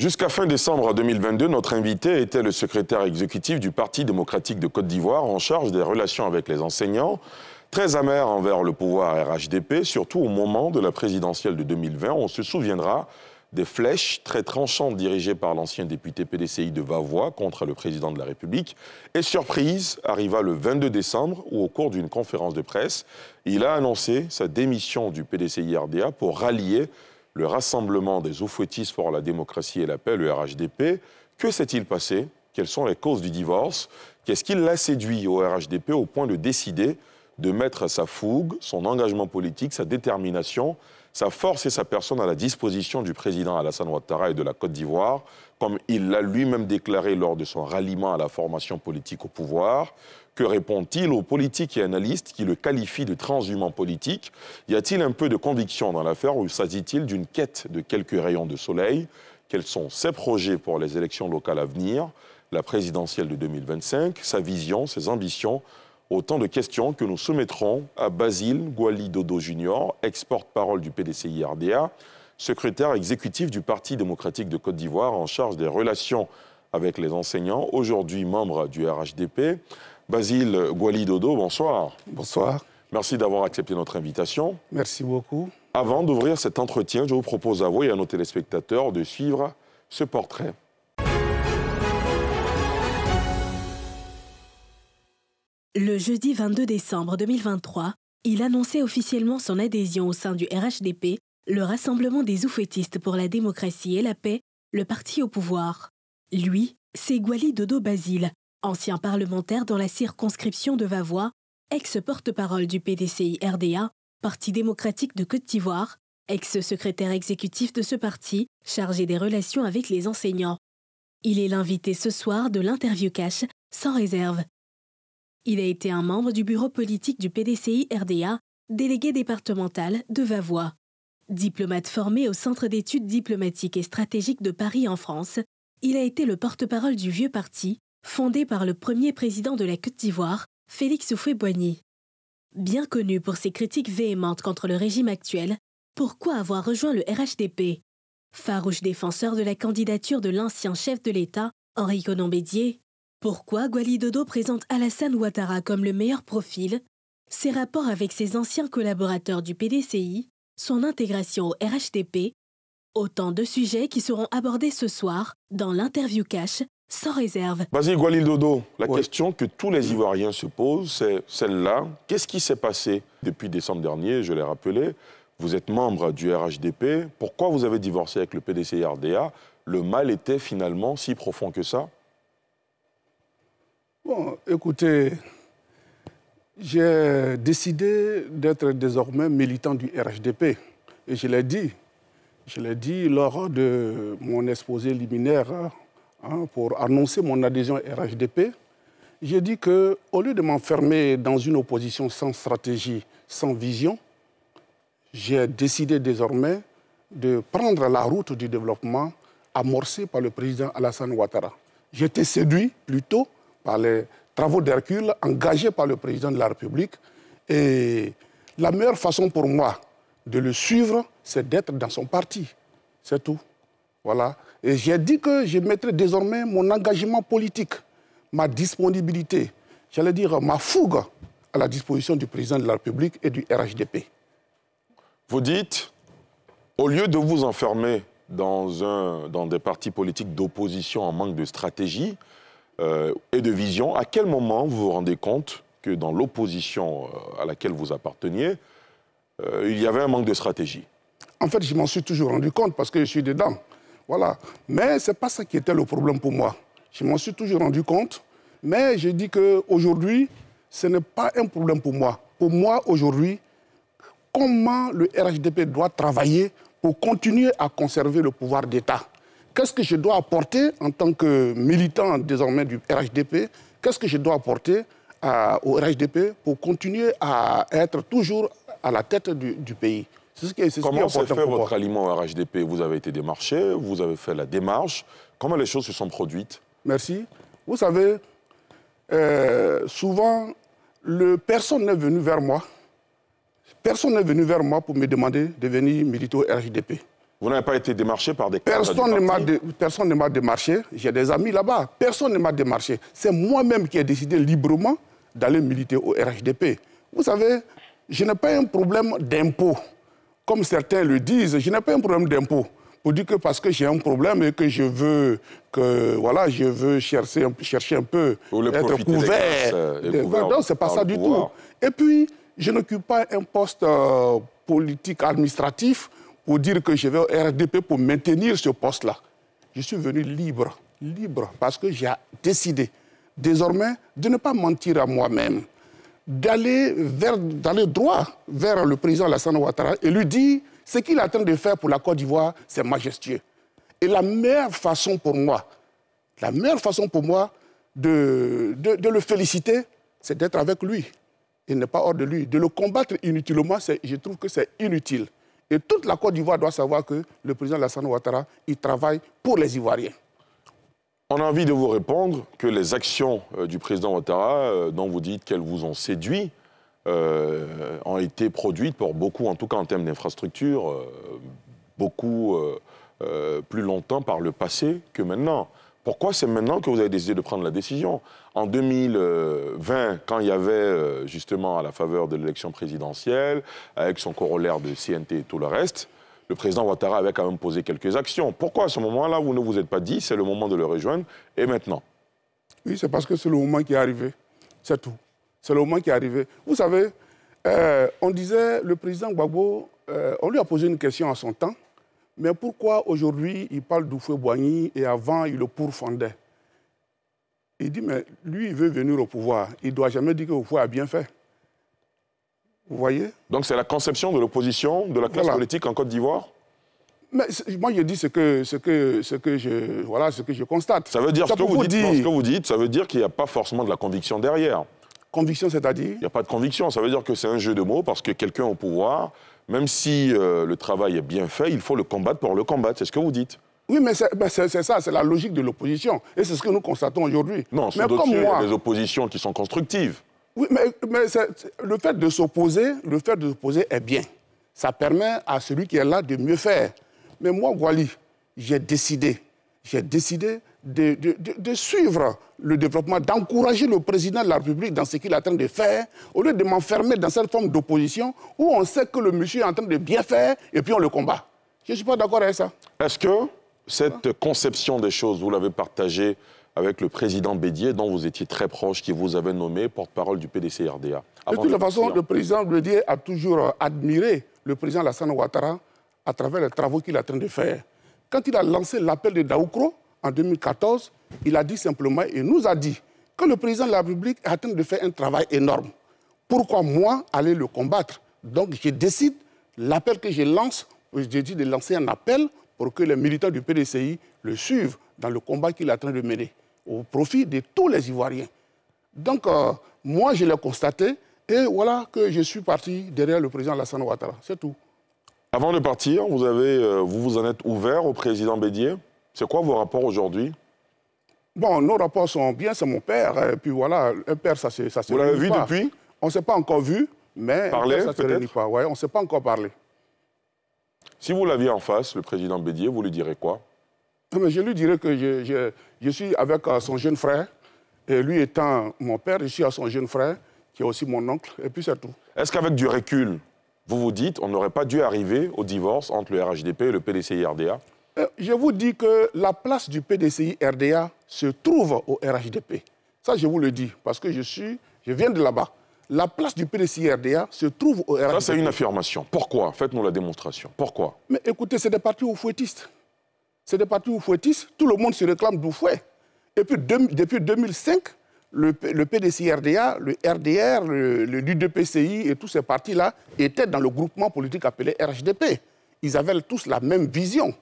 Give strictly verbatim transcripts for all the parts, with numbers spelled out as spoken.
Jusqu'à fin décembre deux mille vingt-deux, notre invité était le secrétaire exécutif du Parti démocratique de Côte d'Ivoire en charge des relations avec les enseignants, très amer envers le pouvoir R H D P, surtout au moment de la présidentielle de deux mille vingt. On se souviendra des flèches très tranchantes dirigées par l'ancien député P D C I de Vavoua contre le président de la République. Et surprise, arriva le vingt-deux décembre où, au cours d'une conférence de presse, il a annoncé sa démission du P D C I R D A pour rallier le rassemblement des Houphouëtistes pour la démocratie et la paix, le R H D P. Que s'est-il passé? Quelles sont les causes du divorce? Qu'est-ce qui l'a séduit au R H D P au point de décider de mettre sa fougue, son engagement politique, sa détermination, sa force et sa personne à la disposition du président Alassane Ouattara et de la Côte d'Ivoire, comme il l'a lui-même déclaré lors de son ralliement à la formation politique au pouvoir? Que répond-il aux politiques et analystes qui le qualifient de transhumant politique? Y a-t-il un peu de conviction dans l'affaire ou s'agit-il d'une quête de quelques rayons de soleil? Quels sont ses projets pour les élections locales à venir, la présidentielle de deux mille vingt-cinq, sa vision, ses ambitions? Autant de questions que nous soumettrons à Basile Gouali Dodo Junior, ex-porte-parole du P D C I R D A, secrétaire exécutif du Parti démocratique de Côte d'Ivoire en charge des relations avec les enseignants, aujourd'hui membre du R H D P. Basile Gouali Dodo, bonsoir. Bonsoir. Merci d'avoir accepté notre invitation. Merci beaucoup. Avant d'ouvrir cet entretien, je vous propose à vous et à nos téléspectateurs de suivre ce portrait. Le jeudi vingt-deux décembre deux mille vingt-trois, il annonçait officiellement son adhésion au sein du R H D P, le Rassemblement des Houphouëtistes pour la démocratie et la paix, le parti au pouvoir. Lui, c'est Gouali Dodo Basile, ancien parlementaire dans la circonscription de Vavoua, ex-porte-parole du P D C I R D A, Parti démocratique de Côte d'Ivoire, ex-secrétaire exécutif de ce parti, chargé des relations avec les enseignants. Il est l'invité ce soir de l'interview cash, sans réserve. Il a été un membre du bureau politique du P D C I R D A, délégué départemental de Vavoua. Diplomate formé au Centre d'études diplomatiques et stratégiques de Paris en France, il a été le porte-parole du vieux parti, fondé par le premier président de la Côte d'Ivoire, Félix Houphouët-Boigny. Bien connu pour ses critiques véhémentes contre le régime actuel, pourquoi avoir rejoint le R H D P? Farouche défenseur de la candidature de l'ancien chef de l'État, Henri Konan Bédié, pourquoi Gouali Dodo présente Alassane Ouattara comme le meilleur profil, ses rapports avec ses anciens collaborateurs du P D C I, son intégration au R H D P, autant de sujets qui seront abordés ce soir dans l'interview cash, sans réserve. Basile Gouali Dodo, la ouais. question que tous les Ivoiriens se posent, c'est celle-là. Qu'est-ce qui s'est passé depuis décembre dernier? Je l'ai rappelé, vous êtes membre du R H D P. Pourquoi vous avez divorcé avec le P D C I R D A? Le mal était finalement si profond que ça? Bon, écoutez, j'ai décidé d'être désormais militant du R H D P. Et je l'ai dit, je l'ai dit lors de mon exposé liminaire hein, pour annoncer mon adhésion au R H D P. J'ai dit qu'au lieu de m'enfermer dans une opposition sans stratégie, sans vision, j'ai décidé désormais de prendre la route du développement amorcée par le président Alassane Ouattara. J'étais séduit plutôt par les travaux d'Hercule engagés par le président de la République. Et la meilleure façon pour moi de le suivre, c'est d'être dans son parti. C'est tout. Voilà. Et j'ai dit que je mettrai désormais mon engagement politique, ma disponibilité, j'allais dire ma fougue à la disposition du président de la République et du R H D P. Vous dites, au lieu de vous enfermer dans, un, dans des partis politiques d'opposition en manque de stratégie, Euh, et de vision, à quel moment vous vous rendez compte que dans l'opposition à laquelle vous apparteniez, euh, il y avait un manque de stratégie? En fait, je m'en suis toujours rendu compte parce que je suis dedans. Voilà. Mais ce n'est pas ça qui était le problème pour moi. Je m'en suis toujours rendu compte, mais je dis qu'aujourd'hui, ce n'est pas un problème pour moi. Pour moi, aujourd'hui, comment le R H D P doit travailler pour continuer à conserver le pouvoir d'État? Qu'est-ce que je dois apporter en tant que militant désormais du R H D P? Qu'est-ce que je dois apporter à, au R H D P pour continuer à être toujours à la tête du, du pays? C'est ce qui est, c'est Comment s'est fait votre ralliement au R H D P? Vous avez été démarché, vous avez fait la démarche. Comment les choses se sont produites? Merci. Vous savez, euh, souvent, le, personne n'est venu vers moi. Personne n'est venu vers moi pour me demander de venir militer au R H D P. Vous n'avez pas été démarché par des cadres du parti ? Personne ne m'a démarché. J'ai des amis là-bas. Personne ne m'a démarché. C'est moi-même qui ai décidé librement d'aller militer au R H D P. Vous savez, je n'ai pas un problème d'impôt. Comme certains le disent, je n'ai pas un problème d'impôt. Pour dire que parce que j'ai un problème et que je veux, que, voilà, je veux chercher, chercher un peu, être couvert. couvert non, c'est pas ça du tout. Et puis, je n'occupe pas un poste euh, politique administratif pour dire que je vais au R D P pour maintenir ce poste-là. Je suis venu libre, libre, parce que j'ai décidé désormais de ne pas mentir à moi-même, d'aller droit vers le président Alassane Ouattara et lui dire ce qu'il est en train de faire pour la Côte d'Ivoire, c'est majestueux. Et la meilleure façon pour moi, la meilleure façon pour moi de, de, de le féliciter, c'est d'être avec lui. Il n'est pas hors de lui. De le combattre inutilement, je trouve que c'est inutile. Et toute la Côte d'Ivoire doit savoir que le président Alassane Ouattara, il travaille pour les Ivoiriens. On a envie de vous répondre que les actions du président Ouattara, dont vous dites qu'elles vous ont séduit, euh, ont été produites pour beaucoup, en tout cas en termes d'infrastructures, euh, beaucoup euh, euh, plus longtemps par le passé que maintenant. Pourquoi c'est maintenant que vous avez décidé de prendre la décision? En deux mille vingt, quand il y avait justement à la faveur de l'élection présidentielle, avec son corollaire de C N T et tout le reste, le président Ouattara avait quand même posé quelques actions. Pourquoi à ce moment-là, vous ne vous êtes pas dit, c'est le moment de le rejoindre, et maintenant? Oui, c'est parce que c'est le moment qui est arrivé. C'est tout. C'est le moment qui est arrivé. Vous savez, euh, on disait, le président Gbagbo, euh, on lui a posé une question à son temps. Mais pourquoi aujourd'hui, il parle d'Houphouët-Boigny et avant, il le pourfendait? Il dit, mais lui, il veut venir au pouvoir. Il ne doit jamais dire que Houphouët a bien fait. Vous voyez? Donc c'est la conception de l'opposition, de la classe voilà. politique en Côte d'Ivoire? Mais moi, je dis ce que, ce que, ce que, je, voilà, ce que je constate. Ça veut dire ça ce, que vous dites, dire... non, ce que vous dites, ça veut dire qu'il n'y a pas forcément de la conviction derrière. Conviction, c'est-à-dire? Il n'y a pas de conviction. Ça veut dire que c'est un jeu de mots parce que quelqu'un au pouvoir... Même si euh, le travail est bien fait, il faut le combattre pour le combattre. C'est ce que vous dites. Oui, mais c'est ben ça, c'est la logique de l'opposition. Et c'est ce que nous constatons aujourd'hui. Non, ce dossier, il y a des oppositions qui sont constructives. Oui, mais, mais le fait de s'opposer, le fait de s'opposer est bien. Ça permet à celui qui est là de mieux faire. Mais moi, Gouali, j'ai décidé, j'ai décidé de, de, de, de suivre le développement, d'encourager le président de la République dans ce qu'il est en train de faire, au lieu de m'enfermer dans cette forme d'opposition où on sait que le monsieur est en train de bien faire et puis on le combat. Je ne suis pas d'accord avec ça. Est-ce que cette conception des choses, vous l'avez partagée avec le président Bédié, dont vous étiez très proche, qui vous avait nommé porte-parole du P D C I R D A? De toute façon, le président Bédié a toujours admiré le président Alassane Ouattara à travers les travaux qu'il est en train de faire. Quand il a lancé l'appel de Daoukro, en deux mille quatorze, il a dit simplement, et nous a dit, que le président de la République est en train de faire un travail énorme. Pourquoi moi aller le combattre? Donc je décide, l'appel que je lance, je décide de lancer un appel pour que les militants du P D C I le suivent dans le combat qu'il est en train de mener, au profit de tous les Ivoiriens. Donc euh, moi je l'ai constaté, et voilà que je suis parti derrière le président Alassane Ouattara, c'est tout. Avant de partir, vous, avez, euh, vous vous en êtes ouvert au président Bédié? C'est quoi vos rapports aujourd'hui? Bon, nos rapports sont bien, c'est mon père. Et puis voilà, un père, ça se réunit. Vous l'avez vu pas. depuis? On ne s'est pas encore vu, mais parler, père, ça ne se réunit pas. Ouais, on ne s'est pas encore parlé. Si vous l'aviez en face, le président Bédié, vous lui direz quoi? Mais je lui dirais que je, je, je suis avec son jeune frère. Et lui étant mon père, je suis à son jeune frère, qui est aussi mon oncle. Et puis c'est tout. Est-ce qu'avec du recul, vous vous dites qu'on n'aurait pas dû arriver au divorce entre le R H D P et le P D C I R D A? Je vous dis que la place du P D C I R D A se trouve au R H D P. Ça, je vous le dis, parce que je, suis, je viens de là-bas. La place du P D C I R D A se trouve au R H D P. Ça, c'est une affirmation. Pourquoi? Faites-nous la démonstration. Pourquoi? Mais écoutez, c'est des partis houphouëtistes. C'est des partis houphouëtistes. Tout le monde se réclame d'Oufouet. Et puis, de, depuis deux mille cinq, le, le P D C I R D A, le R D R, l'U D P C I et tous ces partis-là étaient dans le groupement politique appelé R H D P. Ils avaient tous la même vision.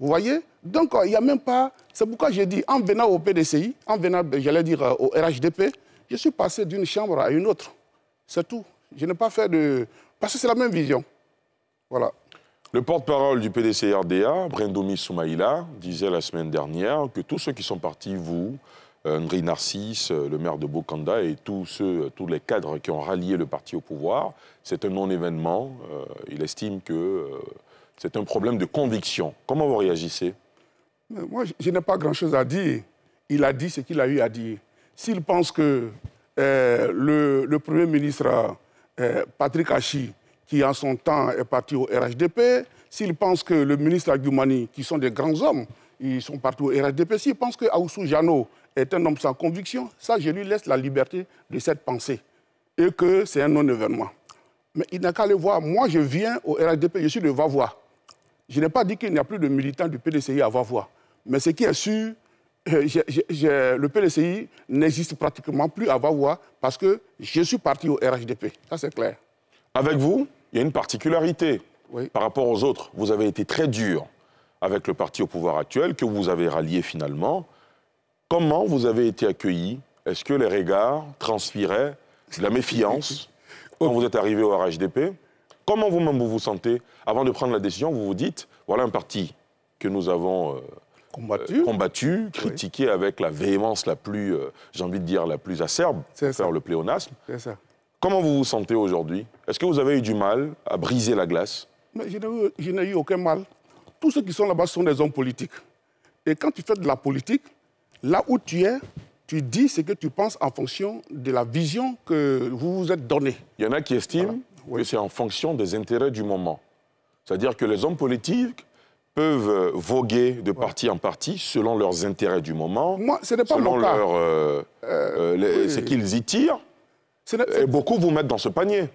Vous voyez? Donc, il n'y a même pas... C'est pourquoi j'ai dit, en venant au P D C I, en venant, j'allais dire, au R H D P, je suis passé d'une chambre à une autre. C'est tout. Je n'ai pas fait de... Parce que c'est la même vision. Voilà. Le porte-parole du P D C I R D A, Bredoumy Soumaïla, disait la semaine dernière que tous ceux qui sont partis, vous, Henri Narcisse, le maire de Bokanda, et tous, ceux, tous les cadres qui ont rallié le parti au pouvoir, c'est un non-événement. Euh, il estime que... Euh, C'est un problème de conviction. Comment vous réagissez? Moi, je n'ai pas grand-chose à dire. Il a dit ce qu'il a eu à dire. S'il pense que euh, le, le Premier ministre euh, Patrick Achi, qui en son temps est parti au R H D P, s'il pense que le ministre Aguimani, qui sont des grands hommes, ils sont partis au R H D P, s'il pense que Aoussou Jano est un homme sans conviction, ça, je lui laisse la liberté de cette pensée. Et que c'est un non-événement. Mais il n'a qu'à le voir. Moi, je viens au R H D P, je suis de Vavoua. Je n'ai pas dit qu'il n'y a plus de militants du P D C I à Vavoua. Mais ce qui est sûr, euh, je, je, je, le P D C I n'existe pratiquement plus à Vavoua parce que je suis parti au R H D P. Ça, c'est clair. Avec vous, il y a une particularité oui. par rapport aux autres. Vous avez été très dur avec le parti au pouvoir actuel, que vous avez rallié finalement. Comment vous avez été accueilli? Est-ce que les regards transpiraient de la méfiance quand vous êtes arrivé au R H D P? Comment vous-même vous vous sentez? Avant de prendre la décision, vous vous dites, voilà un parti que nous avons euh, combattu. Euh, combattu, critiqué oui. avec la véhémence la plus, euh, j'ai envie de dire, la plus acerbe, faire ça. le pléonasme. Ça. Comment vous vous sentez aujourd'hui? Est-ce que vous avez eu du mal à briser la glace? Mais je n'ai eu aucun mal. Tous ceux qui sont là-bas sont des hommes politiques. Et quand tu fais de la politique, là où tu es, tu dis ce que tu penses en fonction de la vision que vous vous êtes donnée. Il y en a qui estiment voilà. oui. que c'est en fonction des intérêts du moment. C'est-à-dire que les hommes politiques peuvent voguer de ouais. parti en parti selon leurs intérêts du moment, Moi, ce n'est pas selon mon cas. Leur, euh, euh, les, oui. ce qu'ils y tirent. Et beaucoup vous mettent dans ce panier.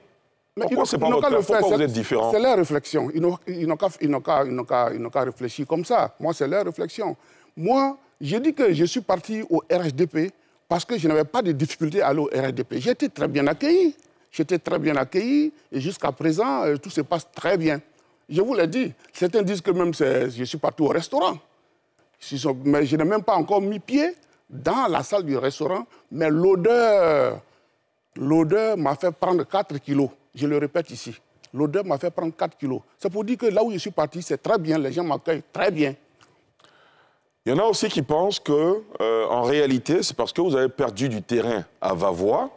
Mais pourquoi c'est pas votre cas? Pourquoi vous êtes différent? C'est leur réflexion. Ils n'ont qu'à réfléchir comme ça. Moi, c'est leur réflexion. Moi, je dis que je suis parti au R H D P parce que je n'avais pas de difficulté à aller au R H D P. J'ai été très bien accueilli. J'étais très bien accueilli. Et jusqu'à présent, tout se passe très bien. Je vous l'ai dit. Certains disent que même je suis parti au restaurant. Mais je n'ai même pas encore mis pied dans la salle du restaurant. Mais l'odeur, l'odeur m'a fait prendre quatre kilos. Je le répète ici, l'odeur m'a fait prendre quatre kilos. C'est pour dire que là où je suis parti, c'est très bien, les gens m'accueillent très bien. Il y en a aussi qui pensent que, euh, en réalité, c'est parce que vous avez perdu du terrain à Vavoua.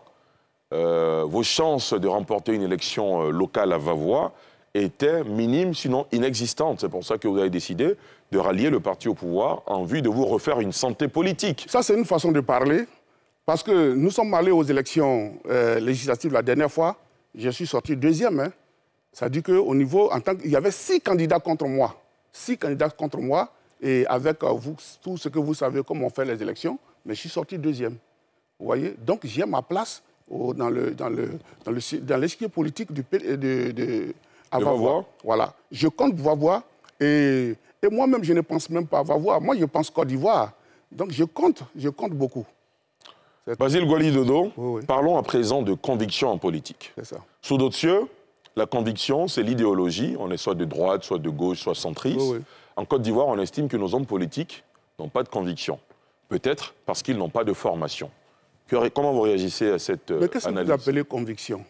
Euh, vos chances de remporter une élection locale à Vavoua étaient minimes, sinon inexistantes. C'est pour ça que vous avez décidé de rallier le parti au pouvoir en vue de vous refaire une santé politique. Ça, c'est une façon de parler, parce que nous sommes allés aux élections euh, législatives la dernière fois. Je suis sorti deuxième. Hein. Ça dit qu'au niveau, en tant qu'il y avait six candidats contre moi. Six candidats contre moi. Et avec euh, vous, tout ce que vous savez, comment on fait les élections. Mais je suis sorti deuxième. Vous voyez? Donc j'ai ma place au, dans le, dans le, dans le, dans l'eschiquier politique du, de, de, de, à de Vavoua. Voilà. Je compte Vavoua. Et, et moi-même, je ne pense même pas à Vavoua. Moi, je pense Côte d'Ivoire. Donc je compte, je compte beaucoup. Basile Gouali Dodo, oui, oui. parlons à présent de conviction en politique. Ça. Sous d'autres cieux, la conviction, c'est l'idéologie. On est soit de droite, soit de gauche, soit centriste. Oui, oui. En Côte d'Ivoire, on estime que nos hommes politiques n'ont pas de conviction. Peut-être parce qu'ils n'ont pas de formation. Que, comment vous réagissez à cette analyse? Mais qu'est-ce que vous appelez conviction?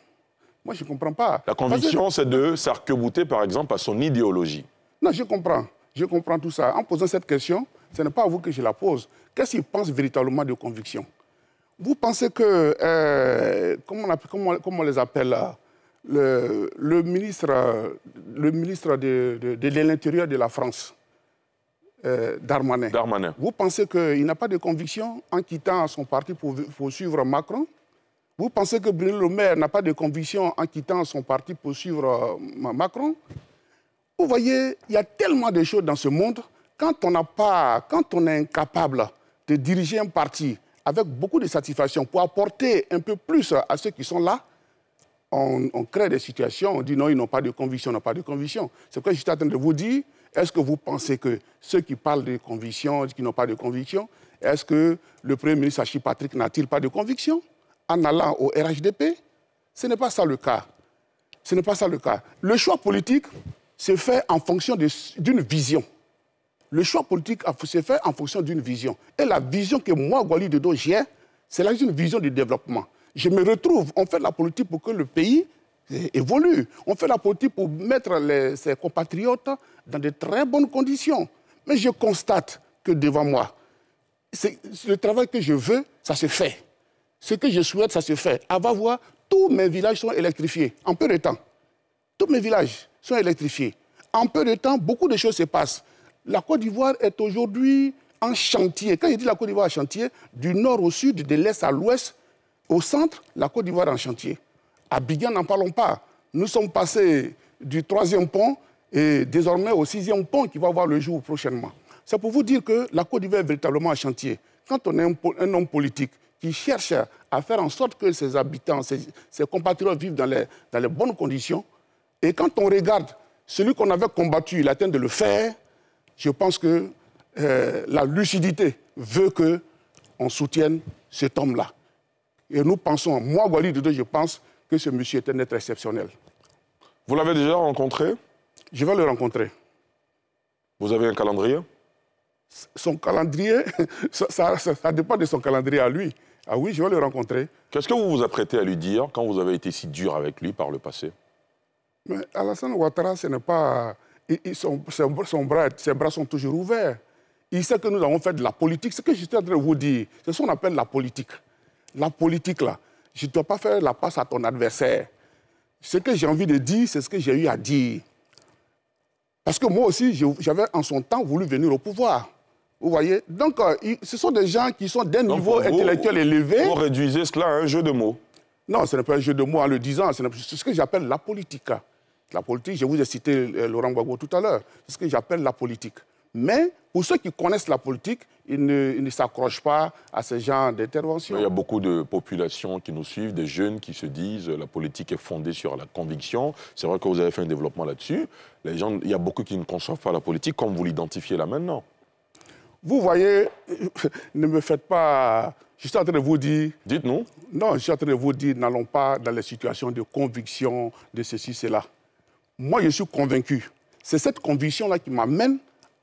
Moi, je ne comprends pas. La conviction, que... c'est de s'arc-bouter, par exemple, à son idéologie. Non, je comprends. Je comprends tout ça. En posant cette question, ce n'est pas à vous que je la pose. Qu'est-ce qu'ils pensent véritablement de conviction? Vous pensez que, euh, comment, on, comment, comment on les appelle, là, le, le ministre, le ministre de, de, de l'Intérieur de la France, euh, Darmanin. Darmanin, vous pensez qu'il n'a pas de conviction en quittant son parti pour, pour suivre Macron? Vous pensez que Bruno Le Maire n'a pas de conviction en quittant son parti pour suivre euh, Macron? Vous voyez, il y a tellement de choses dans ce monde. Quand on n'a pas, quand on est incapable de diriger un parti avec beaucoup de satisfaction, pour apporter un peu plus à ceux qui sont là, on, on crée des situations, on dit non, ils n'ont pas de conviction, ils n'ont pas de conviction. C'est pourquoi je suis en train de vous dire, est-ce que vous pensez que ceux qui parlent de conviction, qui n'ont pas de conviction, est-ce que le Premier ministre Achille Patrice n'a-t-il pas de conviction en allant au R H D P? Ce n'est pas ça le cas. Ce n'est pas ça le cas. Le choix politique se fait en fonction d'une vision. Le choix politique se fait en fonction d'une vision. Et la vision que moi, Gouali Dodo, j'ai, c'est là une vision du développement. Je me retrouve, on fait de la politique pour que le pays évolue. On fait de la politique pour mettre les, ses compatriotes dans de très bonnes conditions. Mais je constate que devant moi, le travail que je veux, ça se fait. Ce que je souhaite, ça se fait. À Vavoua, tous mes villages sont électrifiés, en peu de temps. Tous mes villages sont électrifiés. En peu de temps, beaucoup de choses se passent. La Côte d'Ivoire est aujourd'hui en chantier. Quand je dis la Côte d'Ivoire en chantier, du nord au sud, de l'est à l'ouest, au centre, la Côte d'Ivoire en chantier. À Abidjan, n'en parlons pas. Nous sommes passés du troisième pont et désormais au sixième pont qui va voir le jour prochainement. C'est pour vous dire que la Côte d'Ivoire est véritablement en chantier. Quand on est un, un homme politique qui cherche à faire en sorte que ses habitants, ses, ses compatriotes vivent dans les, dans les bonnes conditions, et quand on regarde celui qu'on avait combattu, il atteint de le faire, je pense que euh, la lucidité veut qu'on soutienne cet homme-là. Et nous pensons, moi, Gouali Dodo, je pense que ce monsieur est un être exceptionnel. Vous l'avez déjà rencontré? Je vais le rencontrer. Vous avez un calendrier? Son calendrier, ça, ça, ça, ça dépend de son calendrier à lui. Ah oui, je vais le rencontrer. Qu'est-ce que vous vous apprêtez à lui dire quand vous avez été si dur avec lui par le passé? Mais Alassane Ouattara, ce n'est pas... Il, il, son, son, son bras, ses bras sont toujours ouverts. Il sait que nous avons fait de la politique. Ce que je suis en train de vous dire, c'est ce qu'on appelle la politique. La politique, là, je ne dois pas faire la passe à ton adversaire. Ce que j'ai envie de dire, c'est ce que j'ai eu à dire. Parce que moi aussi, j'avais en son temps voulu venir au pouvoir. Vous voyez? Donc, euh, ce sont des gens qui sont d'un niveau intellectuel élevé. Vous réduisez cela à un jeu de mots. Non, ce n'est pas un jeu de mots en le disant. C'est ce que j'appelle la politique. La politique, je vous ai cité euh, Laurent Gbagbo tout à l'heure. C'est ce que j'appelle la politique. Mais pour ceux qui connaissent la politique, ils ne, ils ne s'accrochent pas à ce genre d'intervention. Il y a beaucoup de populations qui nous suivent, des jeunes qui se disent la politique est fondée sur la conviction. C'est vrai que vous avez fait un développement là-dessus. Les gens, il y a beaucoup qui ne conçoivent pas la politique comme vous l'identifiez là maintenant. Vous voyez, ne me faites pas... Je suis en train de vous dire... Dites-nous. Non, je suis en train de vous dire, n'allons pas dans les situations de conviction, de ceci, cela. Moi, je suis convaincu. C'est cette conviction-là qui m'amène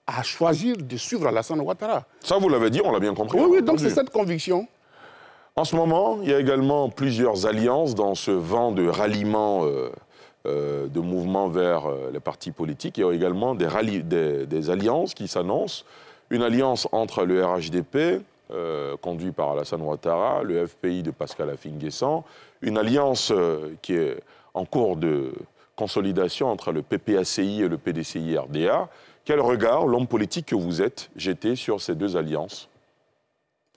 à choisir de suivre Alassane Ouattara. Ça, vous l'avez dit, on l'a bien compris. Oui, oui, donc c'est cette conviction. En ce moment, il y a également plusieurs alliances dans ce vent de ralliement... Euh... de mouvements vers les partis politiques. Il y a également des, des, des alliances qui s'annoncent. Une alliance entre le R H D P, euh, conduit par Alassane Ouattara, le F P I de Pascal Affi-N'Guessan, une alliance euh, qui est en cours de consolidation entre le P P A C I et le P D C I R D A. Quel regard, l'homme politique que vous êtes, jetez sur ces deux alliances?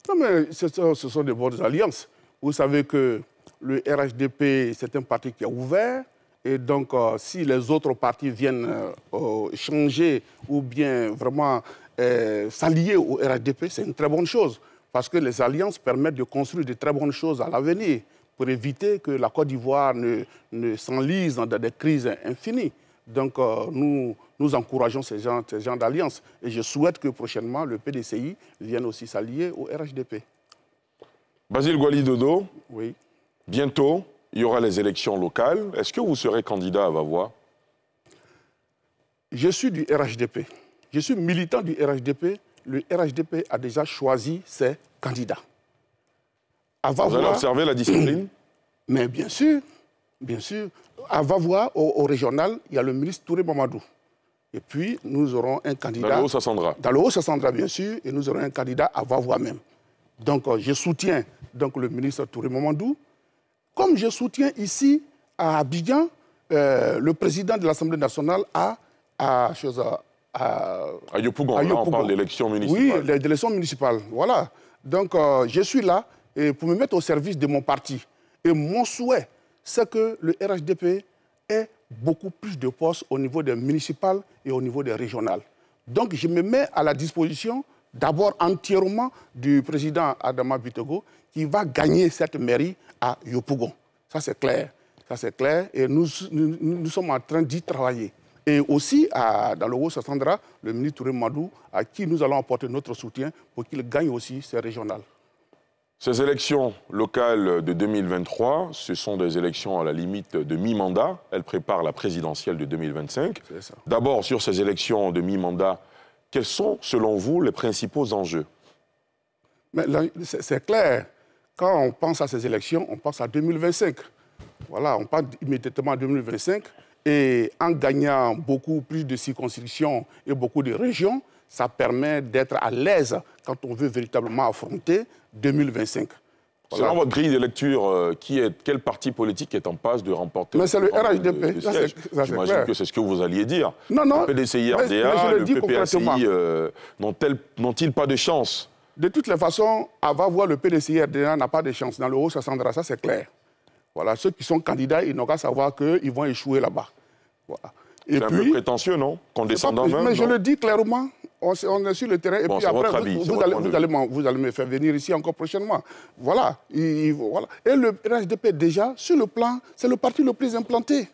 Non, mais ce sont, ce sont des bonnes alliances. Vous savez que le R H D P, c'est un parti qui est ouvert. Et donc, euh, si les autres partis viennent euh, euh, changer ou bien vraiment euh, s'allier au R H D P, c'est une très bonne chose. Parce que les alliances permettent de construire de très bonnes choses à l'avenir pour éviter que la Côte d'Ivoire ne, ne s'enlise dans des crises infinies. Donc, euh, nous, nous encourageons ces gens, ces gens d'alliance. Et je souhaite que prochainement, le P D C I vienne aussi s'allier au R H D P. Basile Gouali Dodo, oui. Bientôt, il y aura les élections locales. Est-ce que vous serez candidat à Vavoua? Je suis du R H D P. Je suis militant du R H D P. Le R H D P a déjà choisi ses candidats. À Vavoua, vous allez observer la discipline? Mais bien sûr, bien sûr. À Vavoua, au, au régional, il y a le ministre Touré Mamadou. Et puis, nous aurons un candidat... Dans le Haut-Sassandra. Dans le Haut-Sassandra, bien sûr. Et nous aurons un candidat à Vavoua même. Donc, je soutiens donc, le ministre Touré Mamadou. Comme je soutiens ici, à Abidjan, euh, le président de l'Assemblée nationale a... À, à, à Yopougon, à Yopougon. Là, on parle d'élections municipales. Oui, d'élections municipales, voilà. Donc, euh, je suis là et pour me mettre au service de mon parti. Et mon souhait, c'est que le R H D P ait beaucoup plus de postes au niveau des municipales et au niveau des régionales. Donc, je me mets à la disposition, d'abord entièrement, du président Adama Bictogo, qui va gagner cette mairie à Yopougon. Ça, c'est clair. Ça, c'est clair. Et nous, nous, nous sommes en train d'y travailler. Et aussi, à, dans le Haut-Sassandra, le ministre Touré Mamadou, à qui nous allons apporter notre soutien pour qu'il gagne aussi ces régionales. Ces élections locales de deux mille vingt-trois, ce sont des élections à la limite de mi-mandat. Elles préparent la présidentielle de deux mille vingt-cinq. D'abord, sur ces élections de mi-mandat, quels sont, selon vous, les principaux enjeux? C'est clair. Quand on pense à ces élections, on pense à deux mille vingt-cinq. Voilà, on parle immédiatement à deux mille vingt-cinq. Et en gagnant beaucoup plus de circonscriptions et beaucoup de régions, ça permet d'être à l'aise quand on veut véritablement affronter deux mille vingt-cinq. Voilà. Selon votre grille de lecture, euh, qui est, quel parti politique est en passe de remporter... Mais c'est le R H D P. J'imagine que c'est ce que vous alliez dire. Non, non. Le P D C I R D A, le P P A C I euh, n'ont-ils pas de chance? De toutes les façons, à Vavoua, le P D C I R D A n'a pas de chance. Dans le Haut-Sassandra, ça c'est clair. Voilà, ceux qui sont candidats, ils n'ont qu'à savoir qu'ils vont échouer là-bas. Voilà. C'est un peu prétentieux, non? Condescendant même. Mais je le dis clairement, on, on est sur le terrain. Et bon, puis après, votre avis, vous, vous, allez, vous, allez, vous allez me faire venir ici encore prochainement. Voilà. Et, et, voilà. et le R H D P, déjà, sur le plan, c'est le parti le plus implanté.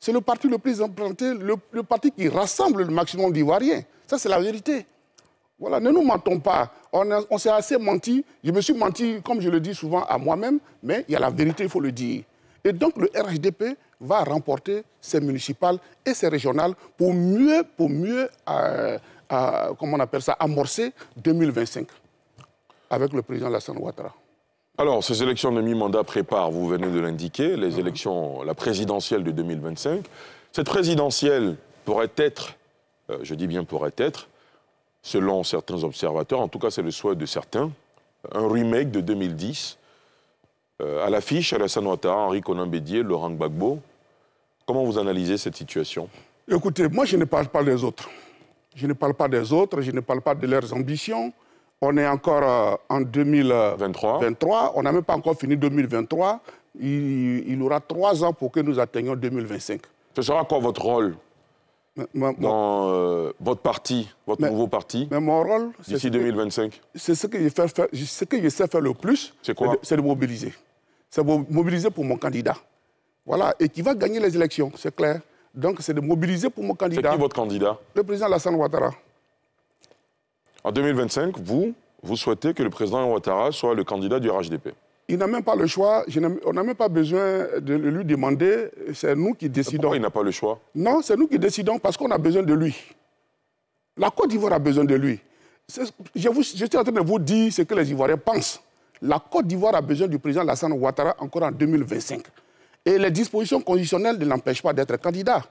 C'est le parti le plus implanté, le, le parti qui rassemble le maximum d'Ivoiriens. Ça, c'est la vérité. Voilà, ne nous mentons pas. On, on s'est assez menti. Je me suis menti, comme je le dis souvent, à moi-même, mais il y a la vérité, il faut le dire. Et donc, le R H D P va remporter ses municipales et ses régionales pour mieux, pour mieux euh, euh, comment on appelle ça, amorcer deux mille vingt-cinq avec le président Alassane Ouattara. Alors, ces élections de mi-mandat préparent, vous venez de l'indiquer, les élections, la présidentielle de deux mille vingt-cinq. Cette présidentielle pourrait être, euh, je dis bien pourrait être, selon certains observateurs, en tout cas c'est le souhait de certains, un remake de deux mille dix. Euh, à l'affiche, Alassane Ouattara, Henri Konan Bédié, Laurent Gbagbo. Comment vous analysez cette situation? Écoutez, moi je ne parle pas des autres. Je ne parle pas des autres, je ne parle pas de leurs ambitions. On est encore euh, en deux mille vingt-trois, vingt-trois. On n'a même pas encore fini deux mille vingt-trois. Il, il aura trois ans pour que nous atteignions deux mille vingt-cinq. Ce sera quoi votre rôle? Ma, dans euh, votre parti, votre mais, nouveau parti, mais mon rôle, d'ici deux mille vingt-cinq? C'est ce que je sais faire, ce que je sais faire le plus, c'est quoi? C'est de, de mobiliser. C'est mobiliser pour mon candidat. Voilà, et qui va gagner les élections, c'est clair. Donc c'est de mobiliser pour mon candidat. C'est qui votre candidat? Le président Alassane Ouattara. En deux mille vingt-cinq, vous, vous souhaitez que le président Ouattara soit le candidat du R H D P? Il n'a même pas le choix, je on n'a même pas besoin de lui demander, c'est nous qui décidons. Pourquoi il n'a pas le choix? Non, c'est nous qui décidons parce qu'on a besoin de lui. La Côte d'Ivoire a besoin de lui. Je, vous, je suis en train de vous dire ce que les Ivoiriens pensent. La Côte d'Ivoire a besoin du président Alassane Ouattara encore en deux mille vingt-cinq. Et les dispositions conditionnelles ne l'empêchent pas d'être candidat.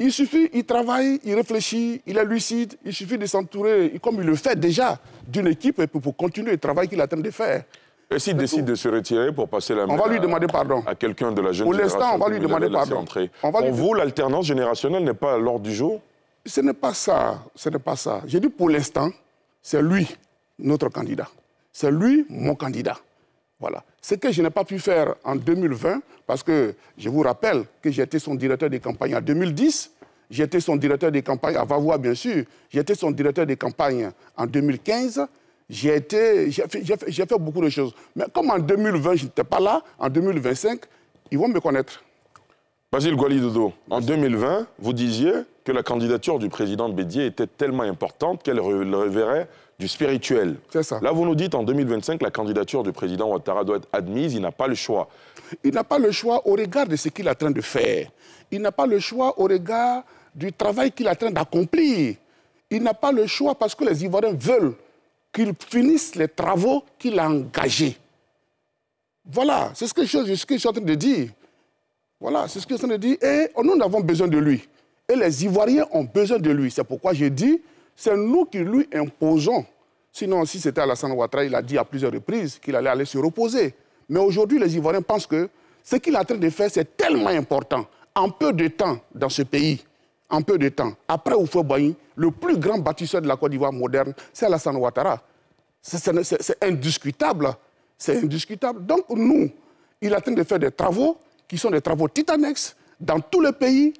Il suffit, il travaille, il réfléchit, il est lucide, il suffit de s'entourer, comme il le fait déjà, d'une équipe pour continuer le travail qu'il est en train de faire. Et s'il décide tout. de se retirer pour passer la main on va lui demander pardon. à quelqu'un de la jeune pour génération... Pour l'instant, on va lui demander pardon. On va lui pour vous, l'alternance générationnelle n'est pas à l'ordre du jour? Ce n'est pas ça. Ce n'est pas ça. J'ai dit pour l'instant, c'est lui, notre candidat. C'est lui, mon candidat. Voilà. Ce que je n'ai pas pu faire en deux mille vingt, parce que je vous rappelle que j'étais son directeur des campagnes en deux mille dix, j'étais son directeur des campagnes à Vavoua, bien sûr, j'étais son directeur des campagnes en deux mille quinze... J'ai fait, fait beaucoup de choses. Mais comme en deux mille vingt, je n'étais pas là, en deux mille vingt-cinq, ils vont me connaître. Basile Gouali Dodo, en deux mille vingt, vous disiez que la candidature du président Bédié était tellement importante qu'elle reverrait du spirituel. C'est ça. Là, vous nous dites en deux mille vingt-cinq, la candidature du président Ouattara doit être admise, il n'a pas le choix. Il n'a pas le choix au regard de ce qu'il est en train de faire. Il n'a pas le choix au regard du travail qu'il est en train d'accomplir. Il n'a pas le choix parce que les Ivoiriens veulent qu'il finisse les travaux qu'il a engagés. Voilà, c'est ce que je, ce que je suis en train de dire. Voilà, c'est ce que je suis en train de dire. Et nous, nous avons besoin de lui. Et les Ivoiriens ont besoin de lui. C'est pourquoi j'ai dit, c'est nous qui lui imposons. Sinon, si c'était Alassane Ouattara, il a dit à plusieurs reprises qu'il allait aller se reposer. Mais aujourd'hui, les Ivoiriens pensent que ce qu'il est en train de faire, c'est tellement important. En peu de temps dans ce pays, en peu de temps, après Houphouët-Boigny, le plus grand bâtisseur de la Côte d'Ivoire moderne, c'est Alassane Ouattara. C'est indiscutable. C'est indiscutable. Donc nous, il est en train de faire des travaux qui sont des travaux titanesques dans tout le pays.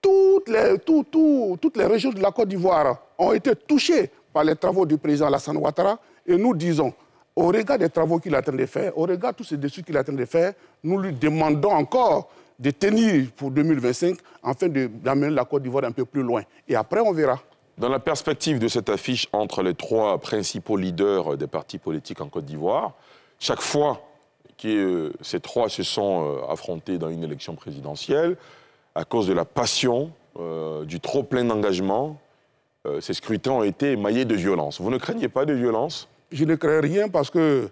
Toutes les, tout, tout, toutes les régions de la Côte d'Ivoire ont été touchées par les travaux du président Alassane Ouattara. Et nous disons, au regard des travaux qu'il est en train de faire, au regard de tous ces déçus qu'il est en train de faire, nous lui demandons encore de tenir pour deux mille vingt-cinq, afin d'amener la Côte d'Ivoire un peu plus loin. Et après, on verra. Dans la perspective de cette affiche entre les trois principaux leaders des partis politiques en Côte d'Ivoire, chaque fois que ces trois se sont affrontés dans une élection présidentielle, à cause de la passion, euh, du trop plein d'engagement, euh, ces scrutins ont été émaillés de violence. Vous ne craignez pas de violence? Je ne crains rien parce que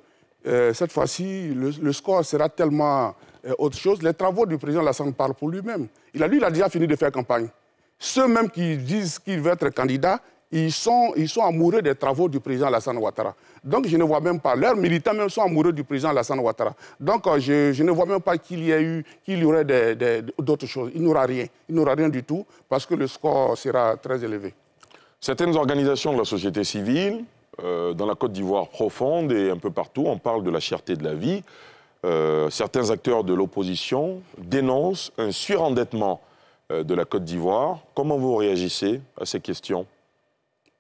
euh, cette fois-ci, le, le score sera tellement... Autre chose, les travaux du président Alassane parlent pour lui-même. Il a, lui, il a déjà fini de faire campagne. Ceux-mêmes qui disent qu'il veut être candidat, ils sont, ils sont amoureux des travaux du président Alassane Ouattara. Donc je ne vois même pas, leurs militants même sont amoureux du président Alassane Ouattara. Donc je, je ne vois même pas qu'il y ait eu, qu'il y aurait d'autres choses. Il n'y aura rien, il n'y aura rien du tout, parce que le score sera très élevé. Certaines organisations de la société civile, euh, dans la Côte d'Ivoire profonde et un peu partout, on parle de la cherté de la vie. Euh, certains acteurs de l'opposition dénoncent un surendettement euh, de la Côte d'Ivoire. Comment vous réagissez à ces questions?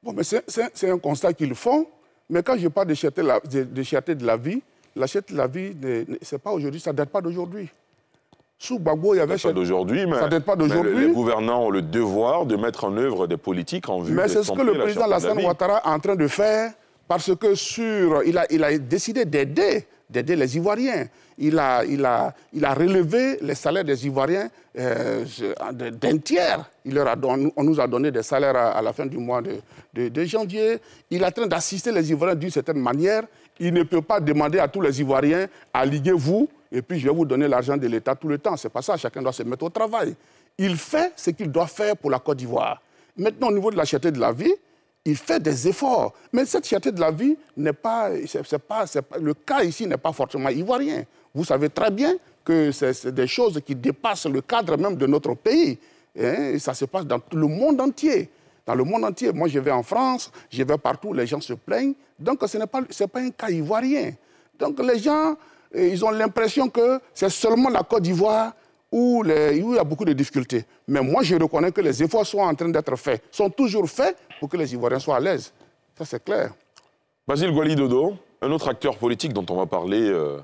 Bon, mais c'est un constat qu'ils font, mais quand je parle de cherté de la, de, de, cherté de la vie, la cherté de la vie, c'est pas aujourd'hui, ça ne date pas d'aujourd'hui. Sous Gbagbo, il y avait... Ça ne date pas d'aujourd'hui, mais les gouvernants ont le devoir de mettre en œuvre des politiques en vue de... Mais c'est ce que le président Alassane Ouattara est en train de faire, parce que sur, il, a, il a décidé d'aider... d'aider les Ivoiriens. Il a, il, a, il a relevé les salaires des Ivoiriens euh, d'un tiers. Il leur a don, on nous a donné des salaires à, à la fin du mois de, de, de janvier. Il est en train d'assister les Ivoiriens d'une certaine manière. Il ne peut pas demander à tous les Ivoiriens « Alliguez-vous et puis je vais vous donner l'argent de l'État tout le temps ». C'est pas ça, chacun doit se mettre au travail. Il fait ce qu'il doit faire pour la Côte d'Ivoire. Maintenant, au niveau de la cherté de la vie, il fait des efforts. Mais cette cherté de la vie n'est pas, c'est pas, c'est pas... Le cas ici n'est pas forcément ivoirien. Vous savez très bien que c'est des choses qui dépassent le cadre même de notre pays. Et ça se passe dans le monde entier. Dans le monde entier. Moi, je vais en France, je vais partout, les gens se plaignent. Donc, ce n'est pas, c'est pas un cas ivoirien. Donc, les gens, ils ont l'impression que c'est seulement la Côte d'Ivoire où, les, où il y a beaucoup de difficultés. Mais moi, je reconnais que les efforts sont en train d'être faits, sont toujours faits pour que les Ivoiriens soient à l'aise. Ça, c'est clair. Basile Gouali Dodo, un autre acteur politique dont on va parler euh,